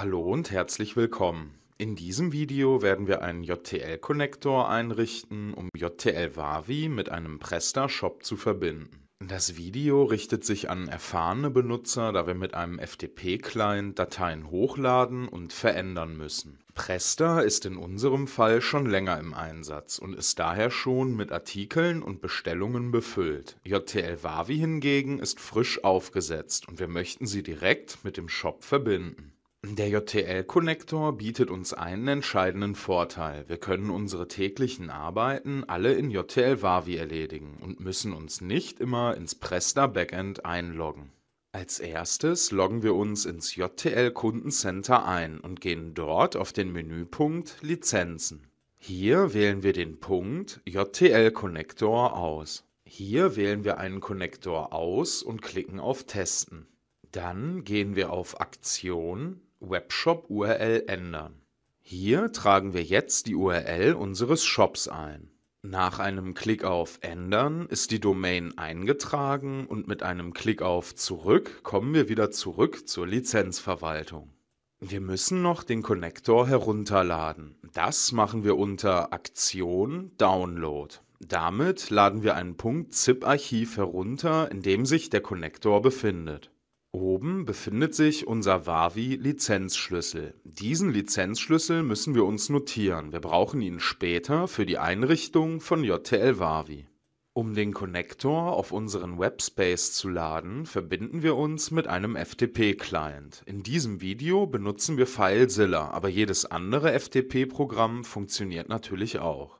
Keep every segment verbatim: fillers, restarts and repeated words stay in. Hallo und herzlich willkommen. In diesem Video werden wir einen J T L-Connector einrichten, um J T L-Wawi mit einem PrestaShop zu verbinden. Das Video richtet sich an erfahrene Benutzer, da wir mit einem F T P-Client Dateien hochladen und verändern müssen. Presta ist in unserem Fall schon länger im Einsatz und ist daher schon mit Artikeln und Bestellungen befüllt. J T L-Wawi hingegen ist frisch aufgesetzt und wir möchten sie direkt mit dem Shop verbinden. Der J T L-Connector bietet uns einen entscheidenden Vorteil. Wir können unsere täglichen Arbeiten alle in J T L-Wawi erledigen und müssen uns nicht immer ins Presta-Backend einloggen. Als erstes loggen wir uns ins J T L-Kundencenter ein und gehen dort auf den Menüpunkt Lizenzen. Hier wählen wir den Punkt J T L-Connector aus. Hier wählen wir einen Connector aus und klicken auf Testen. Dann gehen wir auf Aktion, Webshop U R L ändern. Hier tragen wir jetzt die U R L unseres Shops ein. Nach einem Klick auf Ändern ist die Domain eingetragen und mit einem Klick auf Zurück kommen wir wieder zurück zur Lizenzverwaltung. Wir müssen noch den Connector herunterladen. Das machen wir unter Aktion, Download. Damit laden wir einen .zip-Archiv herunter, in dem sich der Connector befindet. Oben befindet sich unser Wawi-Lizenzschlüssel. Diesen Lizenzschlüssel müssen wir uns notieren. Wir brauchen ihn später für die Einrichtung von J T L-Wawi. Um den Connector auf unseren Webspace zu laden, verbinden wir uns mit einem F T P-Client. In diesem Video benutzen wir FileZilla, aber jedes andere F T P-Programm funktioniert natürlich auch.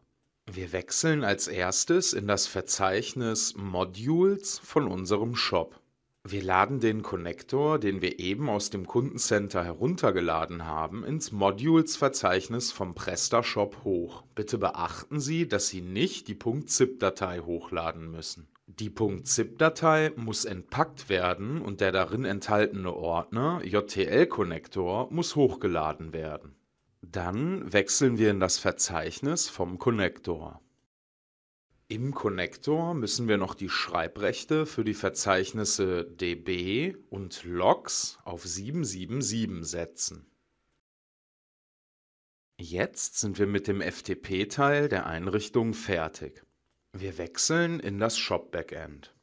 Wir wechseln als erstes in das Verzeichnis Modules von unserem Shop. Wir laden den Connector, den wir eben aus dem Kundencenter heruntergeladen haben, ins Modules-Verzeichnis vom PrestaShop hoch. Bitte beachten Sie, dass Sie nicht die .zip-Datei hochladen müssen. Die .zip-Datei muss entpackt werden und der darin enthaltene Ordner J T L-Connector muss hochgeladen werden. Dann wechseln wir in das Verzeichnis vom Connector. Im Connector müssen wir noch die Schreibrechte für die Verzeichnisse D B und Logs auf sieben sieben sieben setzen. Jetzt sind wir mit dem F T P-Teil der Einrichtung fertig. Wir wechseln in das Shop-Backend.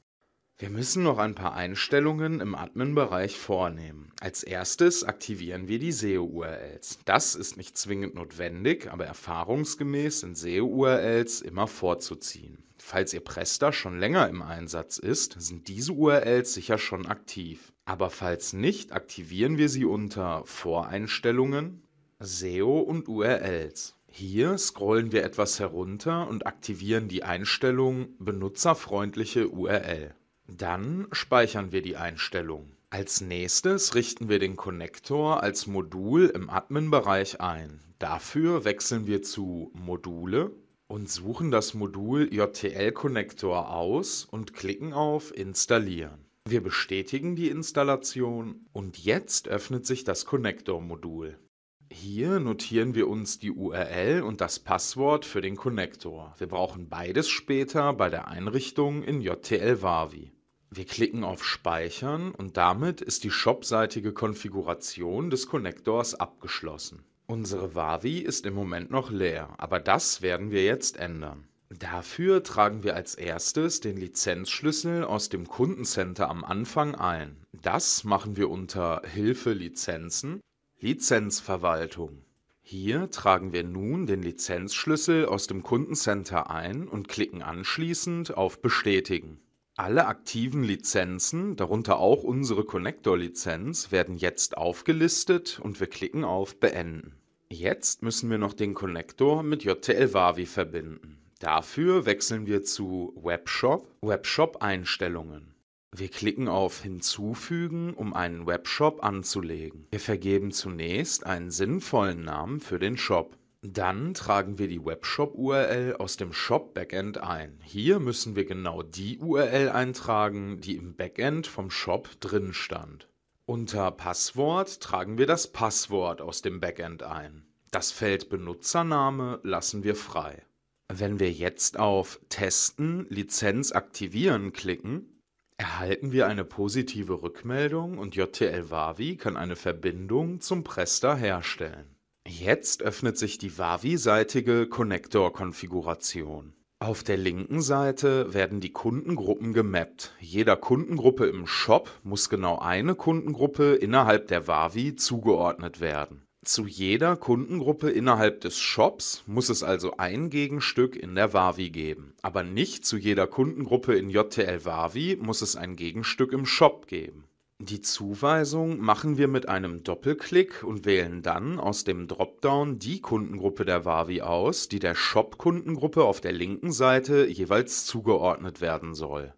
Wir müssen noch ein paar Einstellungen im Admin-Bereich vornehmen. Als erstes aktivieren wir die S E O-U R Ls. Das ist nicht zwingend notwendig, aber erfahrungsgemäß sind S E O-U R Ls immer vorzuziehen. Falls Ihr Presta schon länger im Einsatz ist, sind diese U R Ls sicher schon aktiv. Aber falls nicht, aktivieren wir sie unter Voreinstellungen, S E O und U R Ls. Hier scrollen wir etwas herunter und aktivieren die Einstellung Benutzerfreundliche U R L. Dann speichern wir die Einstellung. Als nächstes richten wir den Connector als Modul im Admin-Bereich ein. Dafür wechseln wir zu Module und suchen das Modul J T L-Connector aus und klicken auf Installieren. Wir bestätigen die Installation und jetzt öffnet sich das Connector-Modul. Hier notieren wir uns die U R L und das Passwort für den Connector. Wir brauchen beides später bei der Einrichtung in J T L-Wawi. Wir klicken auf Speichern und damit ist die shopseitige Konfiguration des Connectors abgeschlossen. Unsere Wawi ist im Moment noch leer, aber das werden wir jetzt ändern. Dafür tragen wir als erstes den Lizenzschlüssel aus dem Kundencenter am Anfang ein. Das machen wir unter Hilfe Lizenzen. Lizenzverwaltung. Hier tragen wir nun den Lizenzschlüssel aus dem Kundencenter ein und klicken anschließend auf Bestätigen. Alle aktiven Lizenzen, darunter auch unsere Connector-Lizenz, werden jetzt aufgelistet und wir klicken auf Beenden. Jetzt müssen wir noch den Connector mit J T L-Wawi verbinden. Dafür wechseln wir zu Webshop, Webshop-Einstellungen. Wir klicken auf Hinzufügen, um einen Webshop anzulegen. Wir vergeben zunächst einen sinnvollen Namen für den Shop. Dann tragen wir die Webshop-U R L aus dem Shop-Backend ein. Hier müssen wir genau die U R L eintragen, die im Backend vom Shop drin stand. Unter Passwort tragen wir das Passwort aus dem Backend ein. Das Feld Benutzername lassen wir frei. Wenn wir jetzt auf Testen, Lizenz aktivieren klicken, Erhalten wir eine positive Rückmeldung und J T L-Wawi kann eine Verbindung zum Presta herstellen. Jetzt öffnet sich die Wawi-seitige Connector-Konfiguration. Auf der linken Seite werden die Kundengruppen gemappt. Jeder Kundengruppe im Shop muss genau eine Kundengruppe innerhalb der Wawi zugeordnet werden. Zu jeder Kundengruppe innerhalb des Shops muss es also ein Gegenstück in der Wawi geben. Aber nicht zu jeder Kundengruppe in J T L-Wawi muss es ein Gegenstück im Shop geben. Die Zuweisung machen wir mit einem Doppelklick und wählen dann aus dem Dropdown die Kundengruppe der Wawi aus, die der Shop-Kundengruppe auf der linken Seite jeweils zugeordnet werden soll.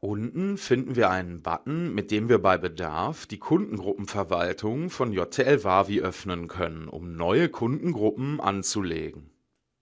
Unten finden wir einen Button, mit dem wir bei Bedarf die Kundengruppenverwaltung von J T L-Wawi öffnen können, um neue Kundengruppen anzulegen.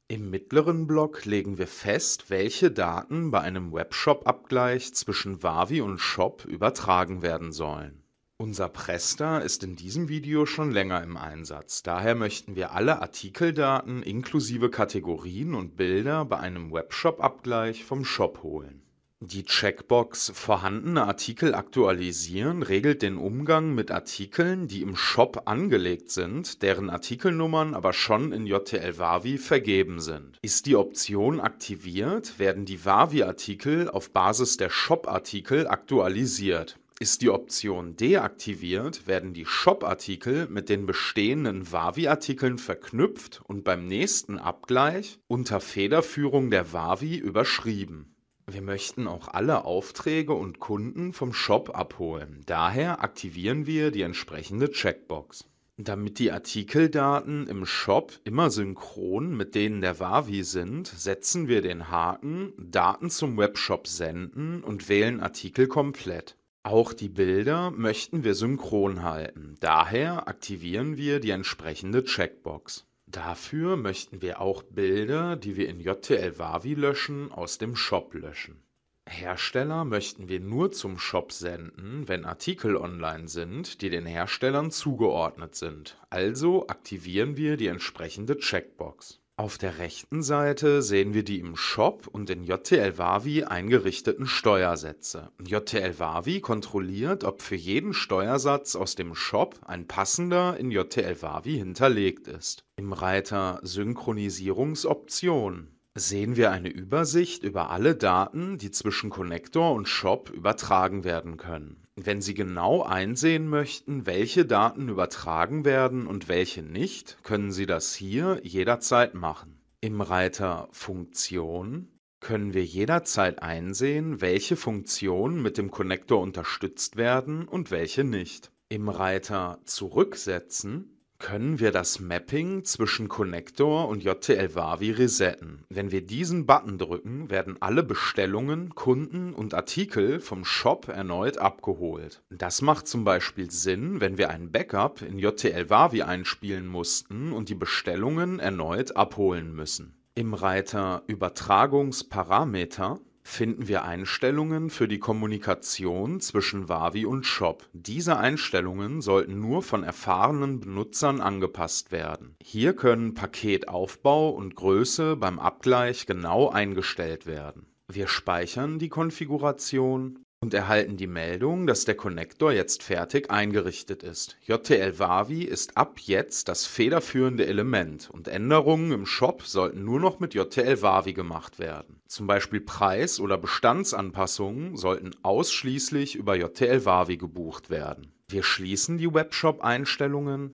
Im mittleren Block legen wir fest, welche Daten bei einem Webshop-Abgleich zwischen Wawi und Shop übertragen werden sollen. Unser Presta ist in diesem Video schon länger im Einsatz, daher möchten wir alle Artikeldaten inklusive Kategorien und Bilder bei einem Webshop-Abgleich vom Shop holen. Die Checkbox "Vorhandene Artikel aktualisieren" regelt den Umgang mit Artikeln, die im Shop angelegt sind, deren Artikelnummern aber schon in J T L-Wawi vergeben sind. Ist die Option aktiviert, werden die Wawi-Artikel auf Basis der Shop-Artikel aktualisiert. Ist die Option deaktiviert, werden die Shop-Artikel mit den bestehenden Wawi-Artikeln verknüpft und beim nächsten Abgleich unter Federführung der Wawi überschrieben. Wir möchten auch alle Aufträge und Kunden vom Shop abholen, daher aktivieren wir die entsprechende Checkbox. Damit die Artikeldaten im Shop immer synchron mit denen der Wawi sind, setzen wir den Haken "Daten zum Webshop senden" und wählen Artikel komplett. Auch die Bilder möchten wir synchron halten, daher aktivieren wir die entsprechende Checkbox. Dafür möchten wir auch Bilder, die wir in J T L-Wawi löschen, aus dem Shop löschen. Hersteller möchten wir nur zum Shop senden, wenn Artikel online sind, die den Herstellern zugeordnet sind. Also aktivieren wir die entsprechende Checkbox. Auf der rechten Seite sehen wir die im Shop und in J T L-Wawi eingerichteten Steuersätze. J T L-Wawi kontrolliert, ob für jeden Steuersatz aus dem Shop ein passender in J T L-Wawi hinterlegt ist. Im Reiter "Synchronisierungsoptionen" sehen wir eine Übersicht über alle Daten, die zwischen Connector und Shop übertragen werden können. Wenn Sie genau einsehen möchten, welche Daten übertragen werden und welche nicht, können Sie das hier jederzeit machen. Im Reiter "Funktion" können wir jederzeit einsehen, welche Funktionen mit dem Connector unterstützt werden und welche nicht. Im Reiter "Zurücksetzen" können wir das Mapping zwischen Connector und J T L-Wawi resetten. Wenn wir diesen Button drücken, werden alle Bestellungen, Kunden und Artikel vom Shop erneut abgeholt. Das macht zum Beispiel Sinn, wenn wir ein Backup in J T L-Wawi einspielen mussten und die Bestellungen erneut abholen müssen. Im Reiter "Übertragungsparameter" finden wir Einstellungen für die Kommunikation zwischen Wawi und Shop. Diese Einstellungen sollten nur von erfahrenen Benutzern angepasst werden. Hier können Paketaufbau und Größe beim Abgleich genau eingestellt werden. Wir speichern die Konfiguration und erhalten die Meldung, dass der Connector jetzt fertig eingerichtet ist. J T L-Wawi ist ab jetzt das federführende Element und Änderungen im Shop sollten nur noch mit J T L-Wawi gemacht werden. Zum Beispiel Preis- oder Bestandsanpassungen sollten ausschließlich über J T L-Wawi gebucht werden. Wir schließen die Webshop-Einstellungen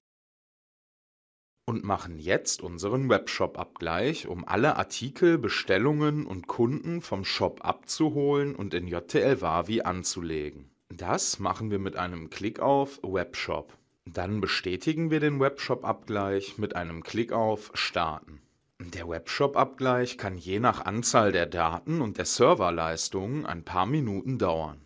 und machen jetzt unseren Webshop-Abgleich, um alle Artikel, Bestellungen und Kunden vom Shop abzuholen und in J T L-Wawi anzulegen. Das machen wir mit einem Klick auf "Webshop". Dann bestätigen wir den Webshop-Abgleich mit einem Klick auf "Starten". Der Webshop-Abgleich kann je nach Anzahl der Daten und der Serverleistung ein paar Minuten dauern.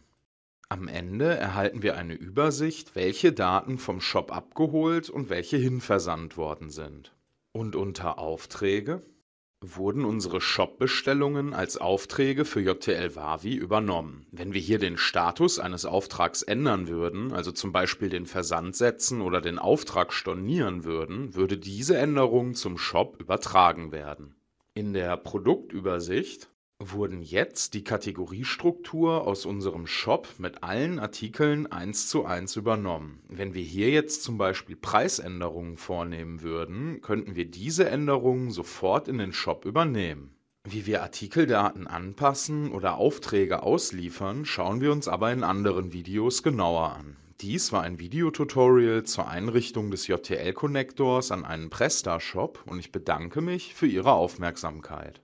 Am Ende erhalten wir eine Übersicht, welche Daten vom Shop abgeholt und welche hinversandt worden sind. Und unter "Aufträge" wurden unsere Shop-Bestellungen als Aufträge für J T L-Wawi übernommen. Wenn wir hier den Status eines Auftrags ändern würden, also zum Beispiel den Versand setzen oder den Auftrag stornieren würden, würde diese Änderung zum Shop übertragen werden. In der Produktübersicht wurden jetzt die Kategoriestruktur aus unserem Shop mit allen Artikeln eins zu eins übernommen. Wenn wir hier jetzt zum Beispiel Preisänderungen vornehmen würden, könnten wir diese Änderungen sofort in den Shop übernehmen. Wie wir Artikeldaten anpassen oder Aufträge ausliefern, schauen wir uns aber in anderen Videos genauer an. Dies war ein Videotutorial zur Einrichtung des J T L-Connectors an einen PrestaShop und ich bedanke mich für Ihre Aufmerksamkeit.